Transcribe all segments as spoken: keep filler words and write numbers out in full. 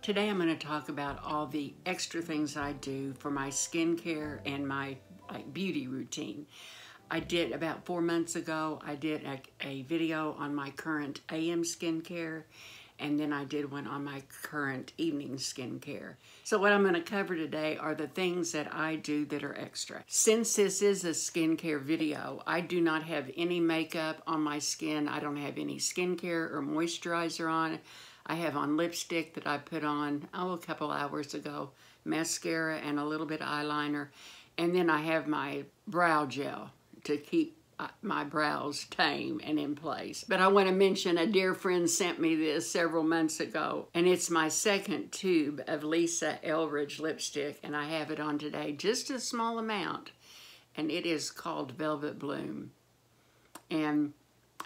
Today I'm going to talk about all the extra things I do for my skincare and my like, beauty routine. I did about four months ago, I did a, a video on my current A M skincare, and then I did one on my current evening skincare. So what I'm going to cover today are the things that I do that are extra. Since this is a skincare video, I do not have any makeup on my skin. I don't have any skincare or moisturizer on. I have on lipstick that I put on, oh, a couple hours ago, mascara and a little bit of eyeliner. And then I have my brow gel to keep my brows tame and in place. But I want to mention a dear friend sent me this several months ago, and it's my second tube of Lisa Eldridge lipstick, and I have it on today, just a small amount, and it is called Velvet Bloom. And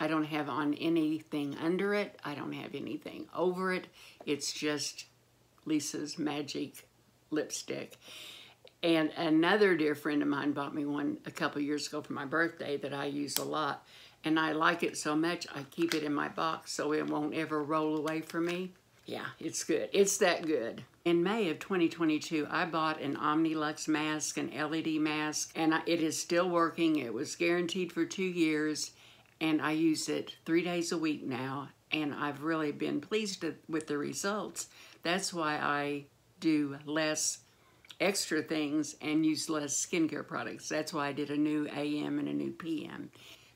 I don't have on anything under it, I don't have anything over it, it's just Lisa's magic lipstick. And another dear friend of mine bought me one a couple years ago for my birthday that I use a lot. And I like it so much, I keep it in my box so it won't ever roll away from me. Yeah, it's good. It's that good. In May of twenty twenty-two, I bought an Omnilux mask, an L E D mask, and I, it is still working. It was guaranteed for two years, and I use it three days a week now, and I've really been pleased with the results. That's why I do less extra things and use less skincare products. That's why I did a new A M and a new P M.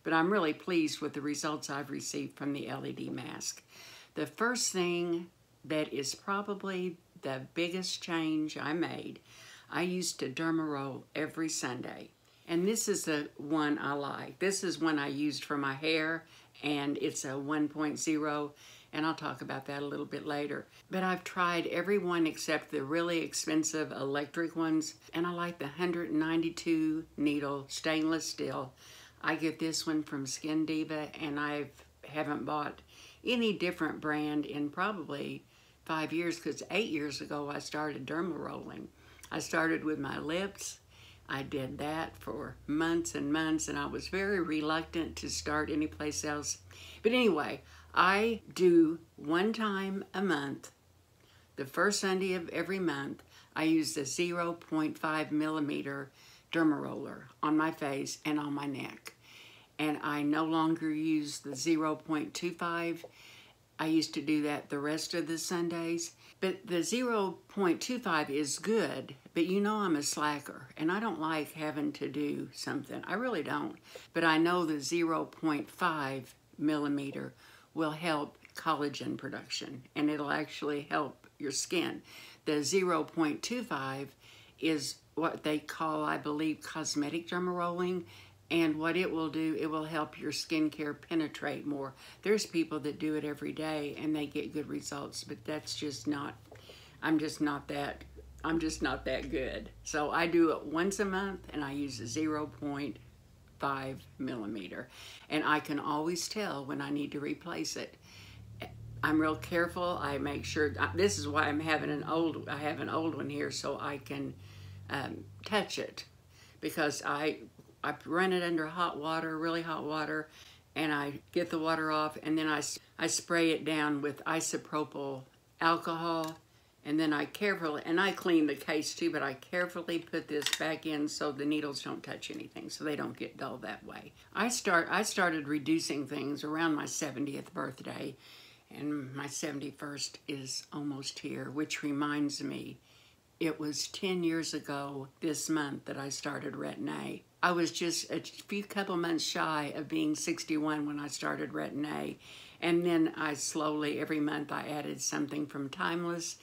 But I'm really pleased with the results I've received from the L E D mask. The first thing that is probably the biggest change I made, I used to dermaroll every Sunday. And this is the one I like. This is one I used for my hair, and it's a one point oh. And I'll talk about that a little bit later. But I've tried every one except the really expensive electric ones, and I like the one hundred ninety-two needle stainless steel. I get this one from Skin Diva, and I haven't bought any different brand in probably five years, because eight years ago I started dermal rolling. I started with my lips. I did that for months and months, and I was very reluctant to start anyplace else. But anyway, I do one time a month, the first Sunday of every month, I use the zero point five millimeter derma roller on my face and on my neck. And I no longer use the zero point two five. I used to do that the rest of the Sundays. But the zero point two five is good, but you know I'm a slacker, and I don't like having to do something. I really don't. But I know the zero point five millimeter will help collagen production, and it'll actually help your skin. The zero point two five is what they call, I believe, cosmetic dermarolling, and what it will do, it will help your skincare penetrate more. There's people that do it every day and they get good results, but that's just not, I'm just not that, I'm just not that good. So I do it once a month, and I use a zero point five millimeter, and I can always tell when I need to replace it. I'm real careful. I make sure, this is why I'm having an old, I have an old one here so I can um, touch it, because I, I run it under hot water, really hot water, and I get the water off, and then I, I spray it down with isopropyl alcohol, and then I carefully, and I clean the case too, but I carefully put this back in so the needles don't touch anything, so they don't get dull that way. I start, I started reducing things around my seventieth birthday, and my seventy-first is almost here, which reminds me, it was ten years ago this month that I started Retin-A. I was just a few couple months shy of being sixty-one when I started Retin-A, and then I slowly, every month, I added something from Timeless.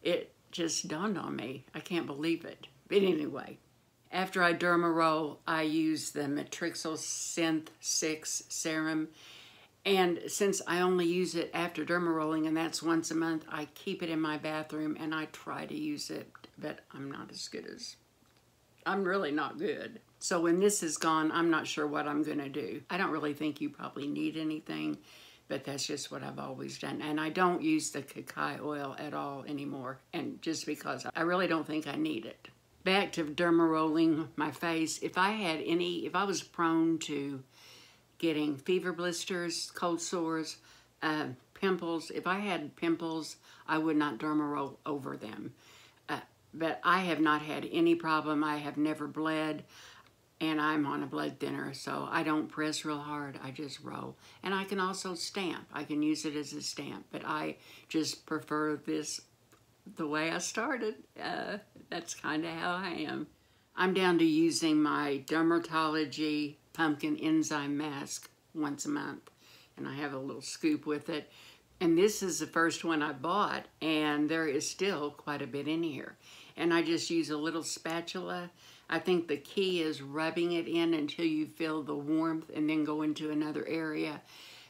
It just dawned on me. I can't believe it. But anyway, after I dermaroll, I use the Matrixyl Synth six serum. And since I only use it after dermarolling, and that's once a month, I keep it in my bathroom and I try to use it, but I'm not as good as, I'm really not good. So when this is gone, I'm not sure what I'm going to do. I don't really think you probably need anything, but that's just what I've always done. And I don't use the cacao oil at all anymore, and just because I really don't think I need it. Back to dermarolling my face. If I had any, if I was prone to getting fever blisters, cold sores, uh, pimples. If I had pimples, I would not derma roll over them. Uh, but I have not had any problem. I have never bled, and I'm on a blood thinner, so I don't press real hard. I just roll. And I can also stamp. I can use it as a stamp, but I just prefer this the way I started. Uh, that's kind of how I am. I'm down to using my Dermatology Pumpkin Enzyme Mask once a month, and I have a little scoop with it. And this is the first one I bought, and there is still quite a bit in here. And I just use a little spatula. I think the key is rubbing it in until you feel the warmth and then go into another area.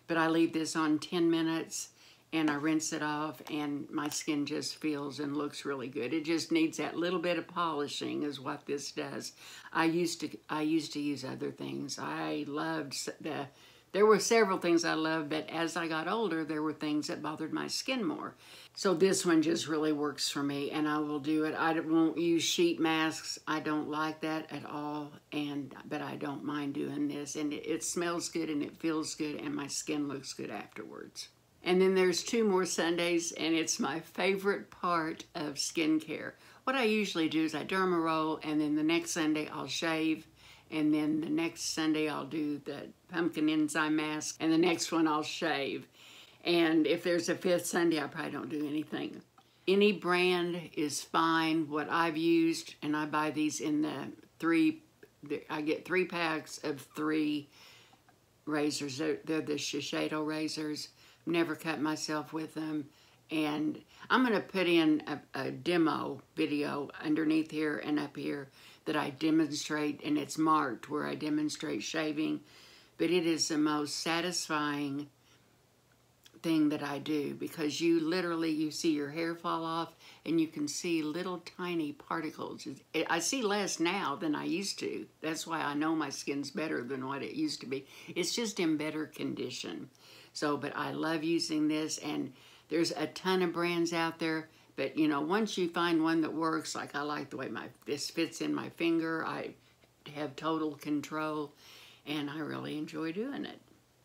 But I leave this on ten minutes, and I rinse it off, and my skin just feels and looks really good. It just needs that little bit of polishing is what this does. I used to I used to use other things. I loved the, there were several things I loved, but as I got older, there were things that bothered my skin more. So this one just really works for me, and I will do it. I won't use sheet masks. I don't like that at all, and but I don't mind doing this. And it, it smells good, and it feels good, and my skin looks good afterwards. And then there's two more Sundays, and it's my favorite part of skincare. What I usually do is I derma roll, and then the next Sunday I'll shave, and then the next Sunday I'll do the pumpkin enzyme mask, and the next one I'll shave. And if there's a fifth Sunday, I probably don't do anything. Any brand is fine. What I've used, and I buy these in the three, I get three packs of three razors. They're, they're the Shiseido razors. Never cut myself with them, and I'm going to put in a, a demo video underneath here and up here that I demonstrate, and it's marked where I demonstrate shaving, but it is the most satisfying thing that I do, because you literally, you see your hair fall off, and you can see little tiny particles. I see less now than I used to. That's why I know my skin's better than what it used to be. It's just in better condition. So, but I love using this, and there's a ton of brands out there, but you know, once you find one that works, like I like the way my this fits in my finger, I have total control, and I really enjoy doing it.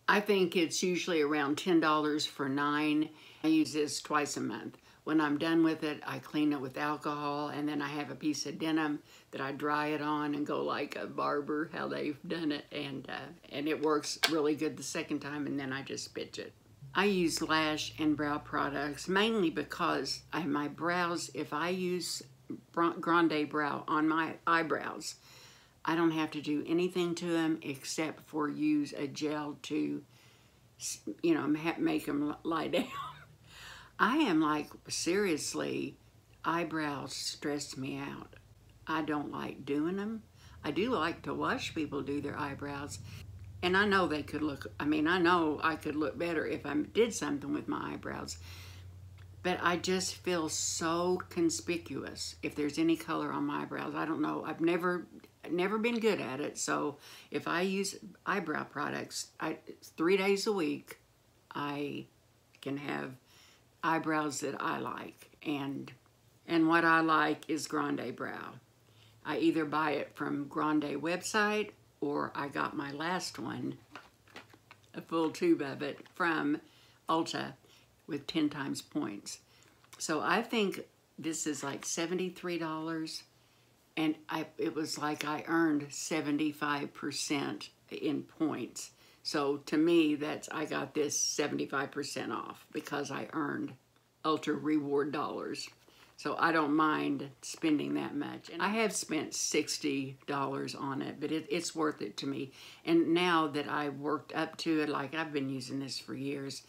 I think it's usually around ten dollars for nine. I use this twice a month. When I'm done with it, I clean it with alcohol, and then I have a piece of denim that I dry it on and go like a barber, how they've done it, and uh, and it works really good the second time, and then I just spit it. I use lash and brow products mainly because I, my brows, if I use Grande Brow on my eyebrows, I don't have to do anything to them except for use a gel to, you know, make them lie down. I am like, seriously, eyebrows stress me out. I don't like doing them. I do like to watch people do their eyebrows. And I know they could look, I mean, I know I could look better if I did something with my eyebrows. But I just feel so conspicuous if there's any color on my eyebrows. I don't know. I've never, never been good at it. So if I use eyebrow products, I, three days a week, I can have eyebrows that I like. And And what I like is Grande Brow. I either buy it from Grande website, or I got my last one, a full tube of it, from Ulta with ten times points. So I think this is like seventy-three dollars, and I, it was like I earned seventy-five percent in points. So to me, that's, I got this seventy-five percent off because I earned Ulta reward dollars. So I don't mind spending that much. And I have spent sixty dollars on it, but it, it's worth it to me. And now that I've worked up to it, like I've been using this for years,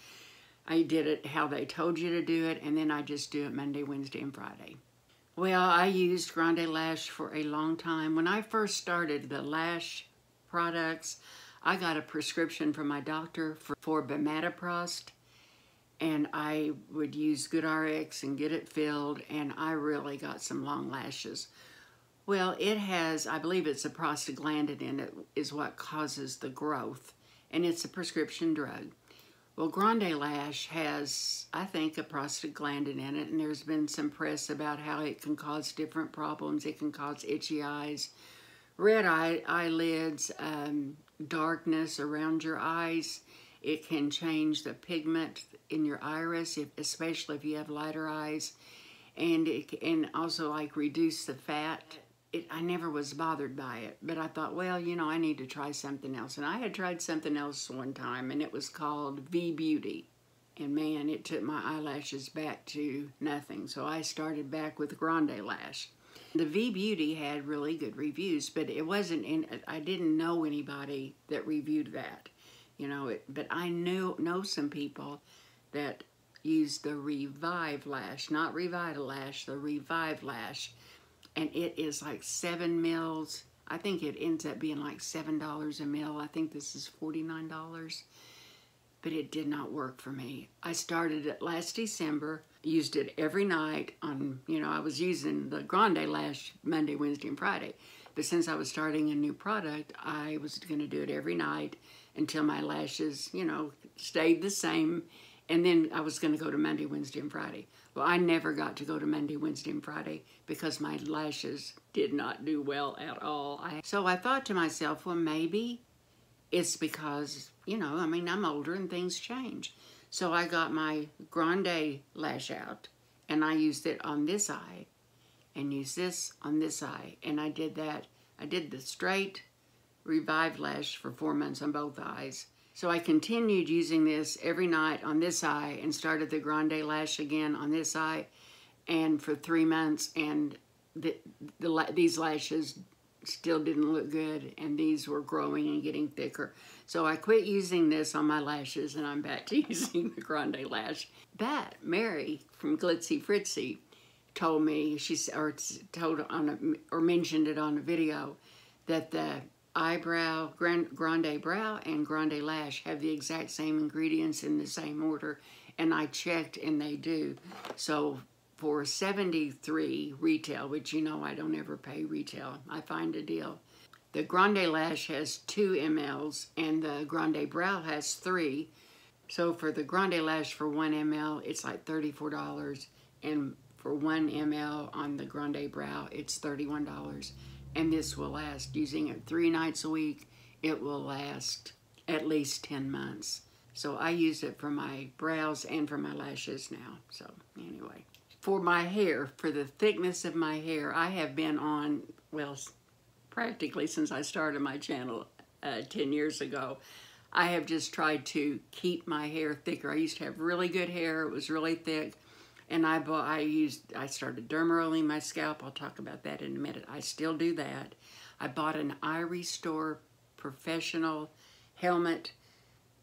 I did it how they told you to do it, and then I just do it Monday, Wednesday, and Friday. Well, I used Grande Lash for a long time. When I first started the lash products, I got a prescription from my doctor for, for bimatoprost. And I would use GoodRx and get it filled, and I really got some long lashes. Well, it has, I believe it's a prostaglandin in it is what causes the growth, and it's a prescription drug. Well, Grande Lash has, I think, a prostaglandin in it, and there's been some press about how it can cause different problems. It can cause itchy eyes, red eye, eyelids, um, darkness around your eyes. It can change the pigment in your iris, if, especially if you have lighter eyes, and it can also like reduce the fat. It, I never was bothered by it, but I thought, well, you know, I need to try something else. And I had tried something else one time, and it was called V Beauty. And man, it took my eyelashes back to nothing. So I started back with Grande Lash. The V Beauty had really good reviews, but it wasn't in, I didn't know anybody that reviewed that, you know, it, but I knew know some people that used the Revive Lash, not Revitalash, the Revive Lash. And it is like seven mils. I think it ends up being like seven dollars a mil. I think this is forty-nine dollars. But it did not work for me. I started it last December, used it every night on, you know, I was using the Grande Lash Monday, Wednesday, and Friday. But since I was starting a new product, I was gonna do it every night until my lashes, you know, stayed the same. And then I was gonna go to Monday, Wednesday, and Friday. Well, I never got to go to Monday, Wednesday, and Friday because my lashes did not do well at all. I, so I thought to myself, well, maybe it's because, you know, I mean, I'm older and things change. So I got my Grande Lash out, and I used it on this eye and used this on this eye. And I did that. I did the straight Revive Lash for four months on both eyes. So I continued using this every night on this eye and started the Grande Lash again on this eye, and for three months, and the, the, these lashes still didn't look good, and these were growing and getting thicker. So I quit using this on my lashes, and I'm back to using the Grande Lash. But Mary from Glitzy Fritzy told me, she or told on a, or mentioned it on a video, that the eyebrow, Grande Brow and Grande Lash have the exact same ingredients in the same order, and I checked and they do. So for seventy-three dollars retail, which you know I don't ever pay retail, I find a deal. The Grande Lash has two mils and the Grande Brow has three. So for the Grande Lash for one mil, it's like thirty-four dollars, and for one mil on the Grande Brow, it's thirty-one dollars. And this will last, using it three nights a week, it will last at least ten months. So I use it for my brows and for my lashes now. So anyway, for my hair, for the thickness of my hair, I have been on, well, practically since I started my channel uh, ten years ago, I have just tried to keep my hair thicker. I used to have really good hair, it was really thick. And I bought, I used, I started dermaroling my scalp. I'll talk about that in a minute. I still do that. I bought an iRestore Professional helmet.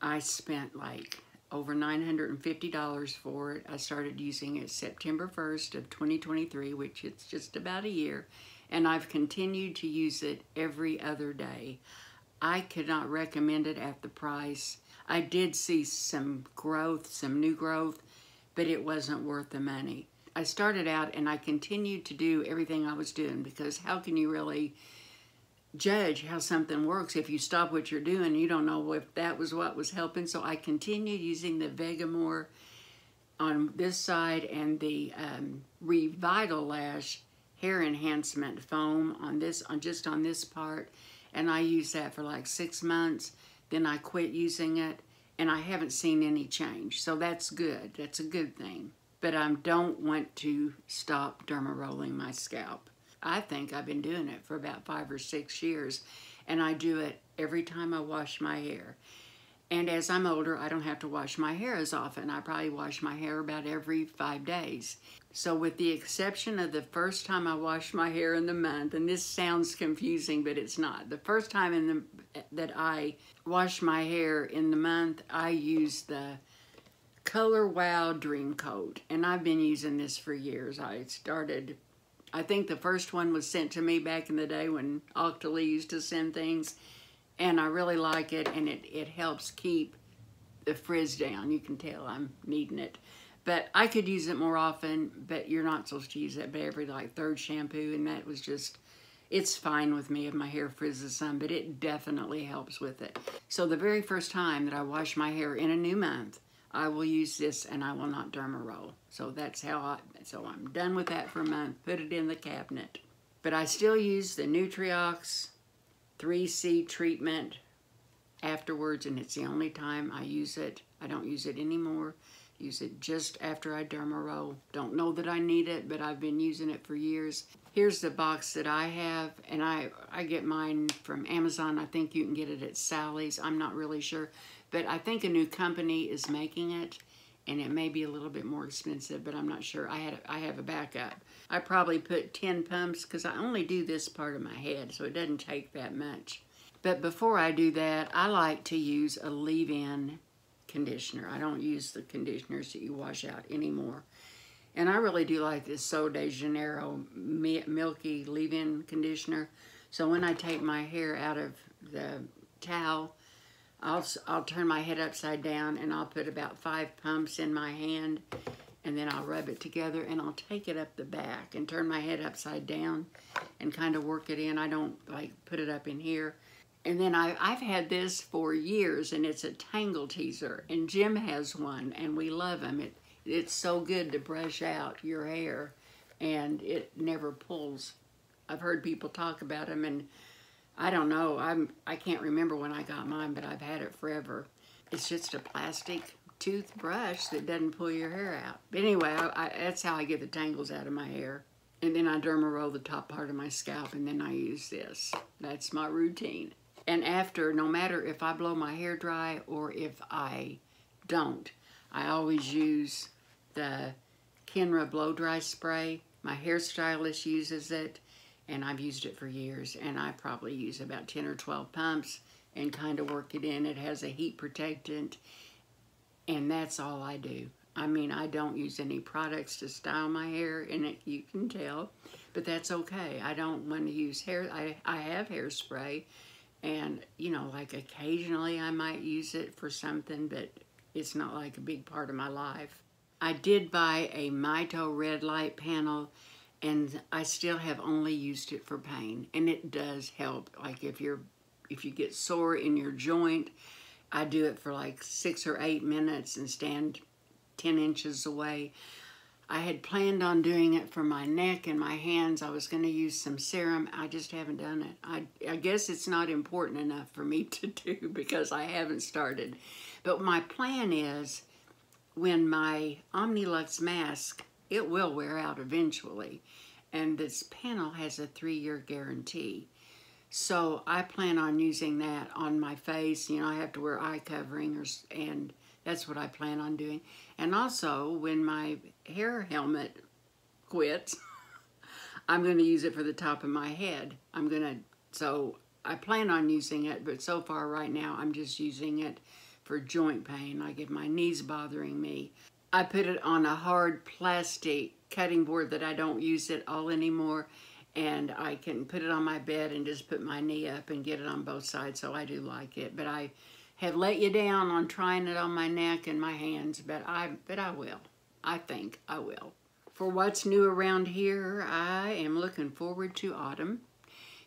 I spent like over nine hundred fifty dollars for it. I started using it September first of twenty twenty-three, which it's just about a year. And I've continued to use it every other day. I could not recommend it at the price. I did see some growth, some new growth, but it wasn't worth the money. I started out and I continued to do everything I was doing, because how can you really judge how something works if you stop what you're doing? You don't know if that was what was helping. So I continued using the Vegamore on this side and the um, Revitalash Hair Enhancement Foam on this, on just on this part. And I used that for like six months. Then I quit using it. And I haven't seen any change, so that's good. That's a good thing. But I don't want to stop dermarolling my scalp. I think I've been doing it for about five or six years, and I do it every time I wash my hair. And as I'm older, I don't have to wash my hair as often. I probably wash my hair about every five days. So with the exception of the first time I wash my hair in the month, and this sounds confusing, but it's not. The first time in the, that I wash my hair in the month, I use the Color Wow Dreamcoat. And I've been using this for years. I started, I think the first one was sent to me back in the day when Octoly used to send things. And I really like it, and it, it helps keep the frizz down. You can tell I'm needing it. But I could use it more often, but you're not supposed to use it but every like third shampoo, and that was just, it's fine with me if my hair frizzes some, but it definitely helps with it. So the very first time that I wash my hair in a new month, I will use this and I will not dermaroll. So that's how I, so I'm done with that for a month, put it in the cabinet. But I still use the NutriOx three C treatment afterwards, and it's the only time I use it. I don't use it anymore. Use it just after I derma roll. Don't know that I need it, but I've been using it for years. Here's the box that I have, and I, I get mine from Amazon. I think you can get it at Sally's. I'm not really sure, but I think a new company is making it, and it may be a little bit more expensive, but I'm not sure. I had a, I have a backup. I probably put ten pumps because I only do this part of my head, so it doesn't take that much. But before I do that, I like to use a leave-in conditioner. I don't use the conditioners that you wash out anymore. And I really do like this Sol de Janeiro Milky Leave-In Conditioner. So when I take my hair out of the towel, I'll, I'll turn my head upside down and I'll put about five pumps in my hand, and then I'll rub it together and I'll take it up the back and turn my head upside down and kind of work it in. I don't like put it up in here. And then I, I've had this for years, and it's a Tangle Teaser, and Jim has one, and we love them. It, it's so good to brush out your hair, and it never pulls. I've heard people talk about them, and I don't know. I'm, I can't remember when I got mine, but I've had it forever. It's just a plastic toothbrush that doesn't pull your hair out. But anyway, I, I, that's how I get the tangles out of my hair. And then I derma roll the top part of my scalp, and then I use this. That's my routine. And after, no matter if I blow my hair dry or if I don't, I always use the Kenra blow dry spray. My hairstylist uses it, and I've used it for years, and I probably use about ten or twelve pumps and kind of work it in. It has a heat protectant, and that's all I do. I mean, I don't use any products to style my hair, and it, you can tell, but that's okay. I don't want to use hair. I, I have hairspray. And, you know, like occasionally I might use it for something, but it's not like a big part of my life. I did buy a Mito red light panel, and I still have only used it for pain. And it does help. Like if you're, if you get sore in your joint, I do it for like six or eight minutes and stand ten inches away. I had planned on doing it for my neck and my hands. I was going to use some serum. I just haven't done it. I, I guess it's not important enough for me to do because I haven't started. But my plan is when my Omnilux mask, it will wear out eventually. And this panel has a three-year guarantee. So I plan on using that on my face. You know, I have to wear eye covering or, and that's what I plan on doing. And also, when my hair helmet quits, I'm going to use it for the top of my head. I'm going to, so I plan on using it, but so far right now, I'm just using it for joint pain. Like if my knee's bothering me, I put it on a hard plastic cutting board that I don't use at all anymore. And I can put it on my bed and just put my knee up and get it on both sides. So I do like it, but I have let you down on trying it on my neck and my hands, but I, but I will. I think I will. For what's new around here, I am looking forward to autumn.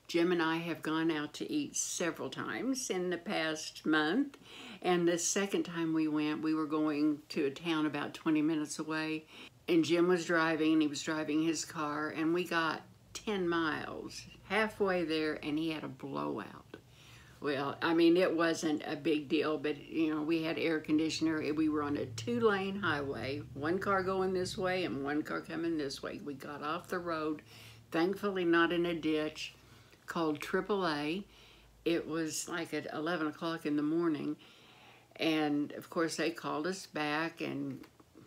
Jim and I have gone out to eat several times in the past month, and the second time we went, we were going to a town about twenty minutes away, and Jim was driving, and he was driving his car, and we got ten miles halfway there, and he had a blowout. Well, I mean, it wasn't a big deal, but, you know, we had air conditioner. We were on a two-lane highway, one car going this way and one car coming this way. We got off the road, thankfully not in a ditch, called triple A. It was like at eleven o'clock in the morning, and, of course, they called us back, and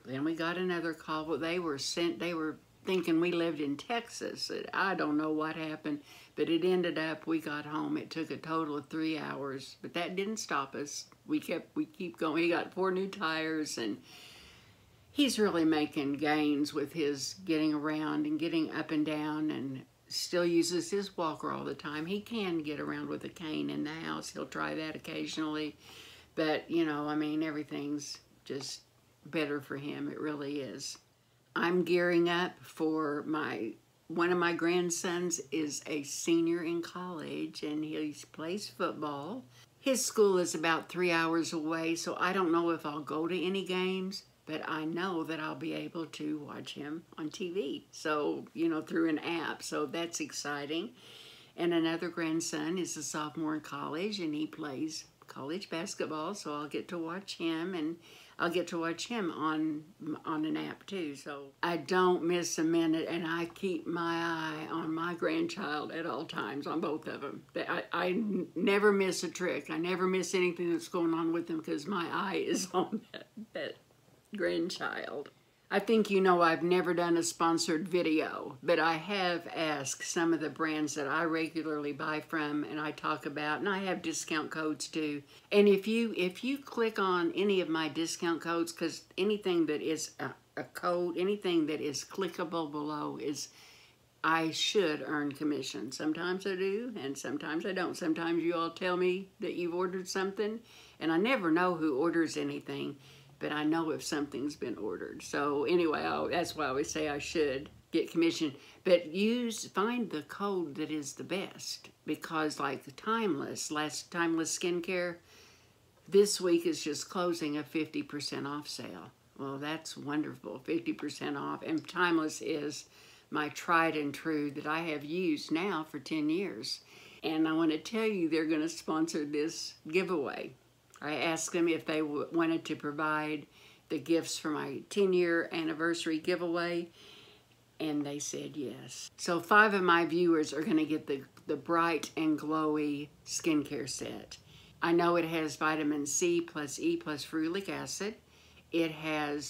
then we got another call. They were sent, they were thinking we lived in Texas. I don't know what happened, but it ended up we got home. It took a total of three hours, but that didn't stop us. We kept we keep going. He got four new tires, and he's really making gains with his getting around and getting up and down, and still uses his walker all the time. He can get around with a cane in the house. He'll try that occasionally, but you know, I mean, everything's just better for him. It really is. I'm gearing up for my, one of my grandsons is a senior in college, and he plays football. His school is about three hours away, so I don't know if I'll go to any games, but I know that I'll be able to watch him on T V. So, you know, through an app, so that's exciting. And another grandson is a sophomore in college, and he plays college basketball, so I'll get to watch him, and I'll get to watch him on on an app too, so I don't miss a minute, and I keep my eye on my grandchild at all times, on both of them. I, I never miss a trick. I never miss anything that's going on with them because my eye is on that, that grandchild. I think you know I've never done a sponsored video, but I have asked some of the brands that I regularly buy from and I talk about, and I have discount codes too. And if you if you click on any of my discount codes, because anything that is a, a code, anything that is clickable below is, I should earn commission. Sometimes I do, and sometimes I don't. Sometimes you all tell me that you've ordered something, and I never know who orders anything. But I know if something's been ordered. So anyway, I, that's why I always say I should get commission. But use, find the code that is the best. Because like the Timeless, last Timeless Skincare, this week is just closing a fifty percent off sale. Well, that's wonderful, fifty percent off. And Timeless is my tried and true that I have used now for ten years. And I want to tell you they're going to sponsor this giveaway. I asked them if they w wanted to provide the gifts for my ten-year anniversary giveaway, and they said yes. So five of my viewers are going to get the, the Bright and Glowy skincare set. I know it has vitamin C plus E plus ferulic acid. It has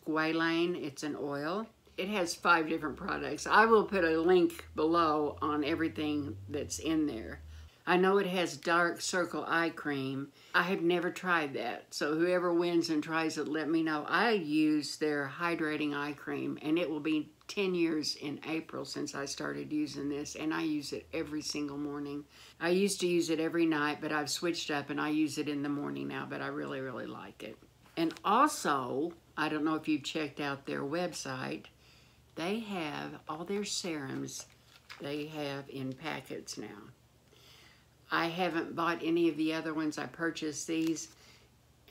squalane. It's an oil. It has five different products. I will put a link below on everything that's in there. I know it has dark circle eye cream. I have never tried that, so whoever wins and tries it, let me know. I use their hydrating eye cream, and it will be ten years in April since I started using this, and I use it every single morning. I used to use it every night, but I've switched up, and I use it in the morning now, but I really, really like it. And also, I don't know if you've checked out their website, they have all their serums they have in packets now. I haven't bought any of the other ones. I purchased these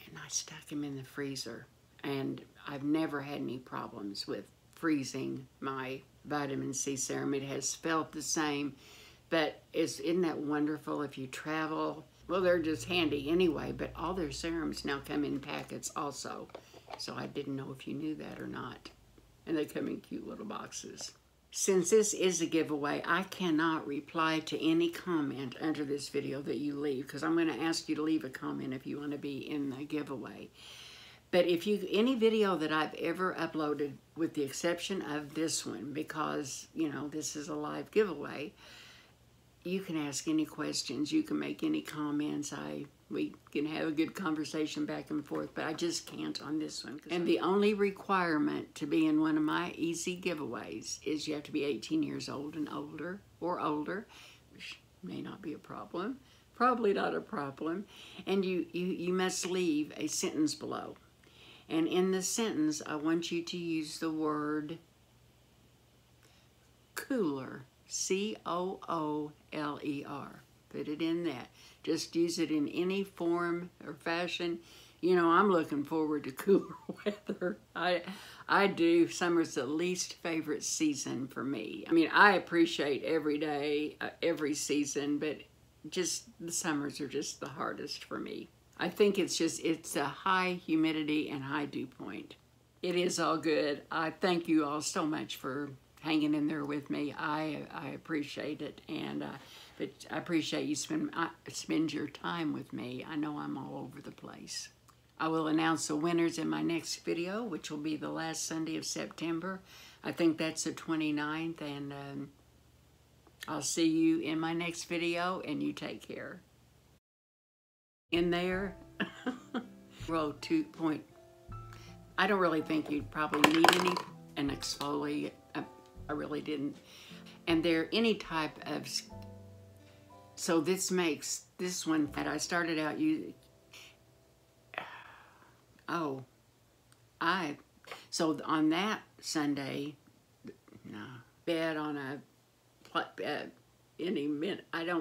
and I stuck them in the freezer, and I've never had any problems with freezing my vitamin C serum. It has felt the same, but it's, isn't that wonderful if you travel? Well, they're just handy anyway, but all their serums now come in packets also. So I didn't know if you knew that or not. And they come in cute little boxes. Since this is a giveaway, I cannot reply to any comment under this video that you leave, because I'm going to ask you to leave a comment if you want to be in the giveaway. But if you, any video that I've ever uploaded, with the exception of this one, because, you know, this is a live giveaway, you can ask any questions, you can make any comments, I we can have a good conversation back and forth, but I just can't on this one. And the only requirement to be in one of my easy giveaways is you have to be eighteen years old and older, or older, which may not be a problem, probably not a problem, and you, you, you must leave a sentence below. And in the sentence, I want you to use the word cooler, C O O L E R. Put it in that. Just use it in any form or fashion. You know, I'm looking forward to cooler weather. I I do. Summer's the least favorite season for me. I mean, I appreciate every day, uh, every season, but just the summers are just the hardest for me. I think it's just, it's a high humidity and high dew point. It is all good. I thank you all so much for hanging in there with me. I I appreciate it, and uh, but I appreciate you spend I, spend your time with me. I know I'm all over the place. I will announce the winners in my next video, which will be the last Sunday of September. I think that's the twenty-ninth, and um, I'll see you in my next video, and you take care. In there, row two point. I don't really think you'd probably need any an exfoliant. I really didn't, and they're any type of, so this makes this one that I started out using, oh, I, so on that Sunday, no, bed on a, uh, any minute, I don't,